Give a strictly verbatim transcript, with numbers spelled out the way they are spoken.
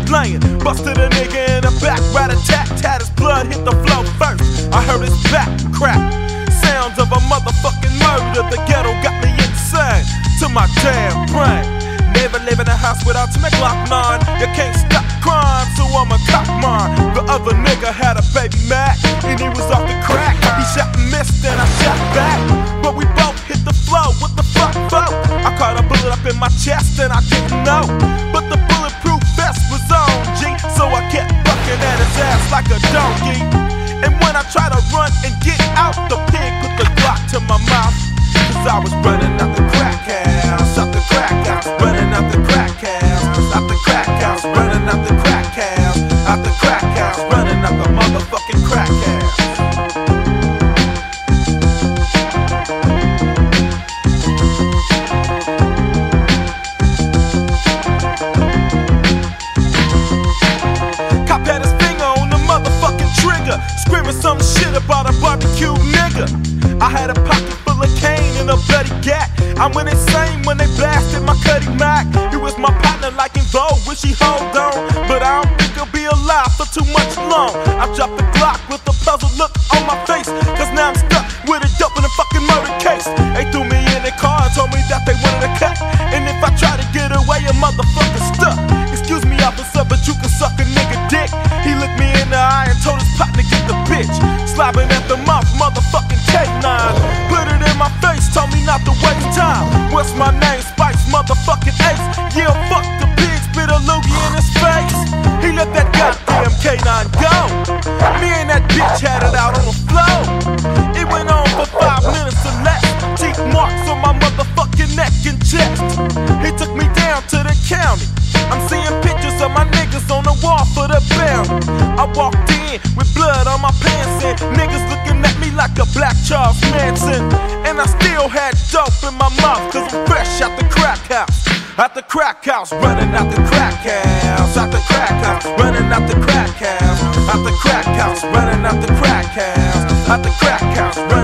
tired lying. Busted a nigga in the back, right attack, had his blood hit the flow first. I heard his back crack. Sounds of a motherfucking murder. The ghetto got me insane to my damn brain. Never live in a house without my Glock nine. You can't stop crime, so I'ma cop mine. The other nigga had a baby Mac, and he was off the crack. He shot and missed, and I shot back, but we both hit the flow. What the fuck, fuck? I caught a bullet up in my chest, and I didn't know. But the bulletproof vest was on, G, so I kept bucking at his ass like a donkey. And when I tried to run and get out, the pig put the Glock to my mouth, 'cause I was running out the crack house, out the crack house, running out the crack house, out the crack house, running out the crack house, out the crack house, running out the motherfucking crack house. Screaming some shit about a barbecue nigga. I had a pocket full of cane and a bloody gat. I went insane when they blasted my Cuddy Mac. It was my partner like in Vogue, wish he hold on, but I don't think I'll be alive for too much long. I dropped the Glock with a puzzled look on my face, 'cause now I'm stuck with a dope in a fucking murder case. They threw me in their car and told me that they wanted a cut, and if I try to get away, a motherfucker stuck. Excuse me, officer, but you can suck a nigga dick. He looked me in the eye and told his partner get the bitch. Slobbing at the mouth, motherfucking K nine. Put it in my face, told me not to waste time. What's my name? Spice, motherfucking Ace. Yeah, fuck the pigs, bit a loogie in his face. He let that goddamn K nine go. Me and that bitch had it out on the floor. It went on for five minutes or less. Teeth marks on my motherfucking neck and chest. He took me down to the county. I'm seeing pictures of my niggas on the wall for the bell. I walked in with blood on my pants and niggas looking at me like a black Charles Manson. And I still had dope in my mouth, 'cause I'm fresh out the crack house, out the crack house, running out the crack house, out the crack house, running out the crack house, out the crack house, running out the crack house, out the crack house, running out the crack house.